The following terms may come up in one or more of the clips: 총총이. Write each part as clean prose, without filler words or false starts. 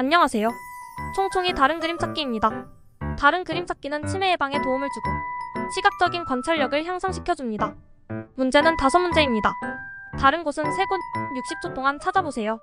안녕하세요. 총총이 다른 그림 찾기입니다. 다른 그림 찾기는 치매 예방에 도움을 주고 시각적인 관찰력을 향상시켜줍니다. 문제는 5문제입니다. 다른 곳은 3곳 60초 동안 찾아보세요.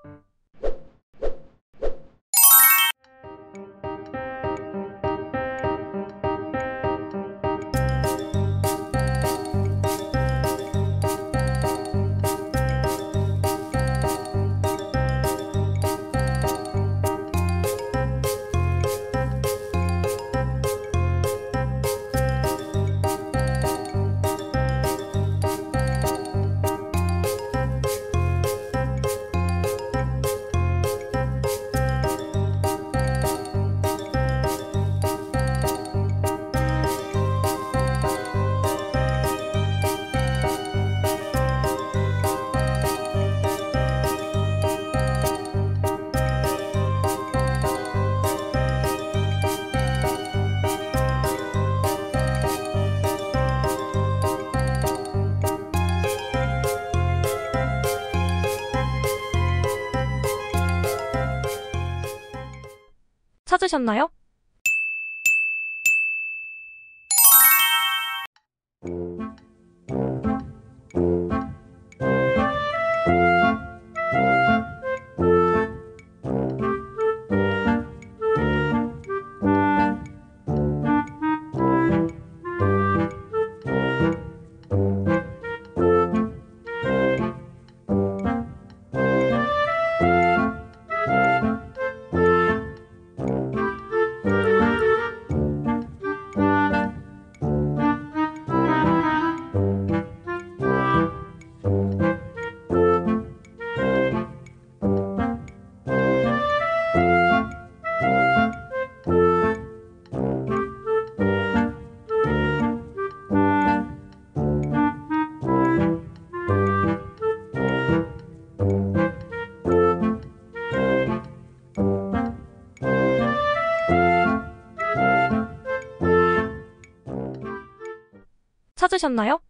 찾으셨나요?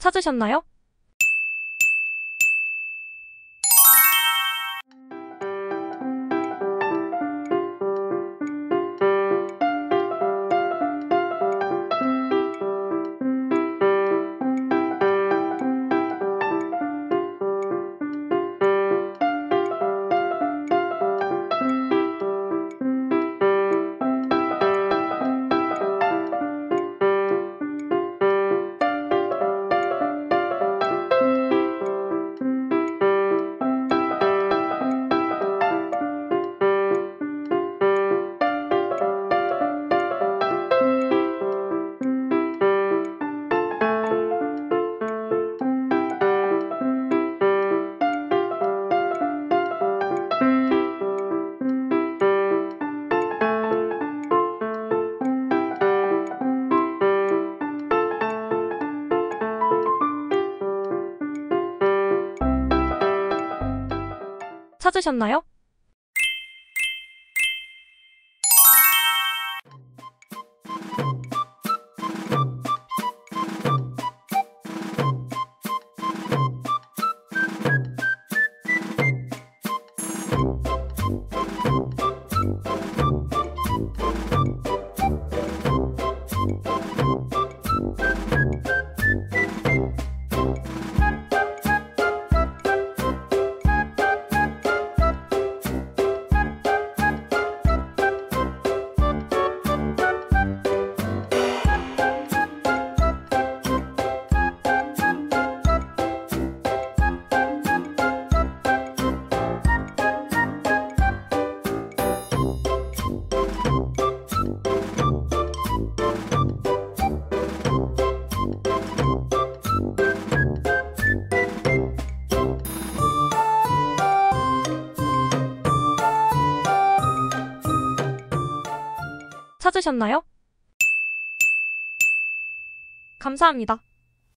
찾으셨나요? 찾으셨나요? 찾으셨나요? 찾으셨나요? 감사합니다.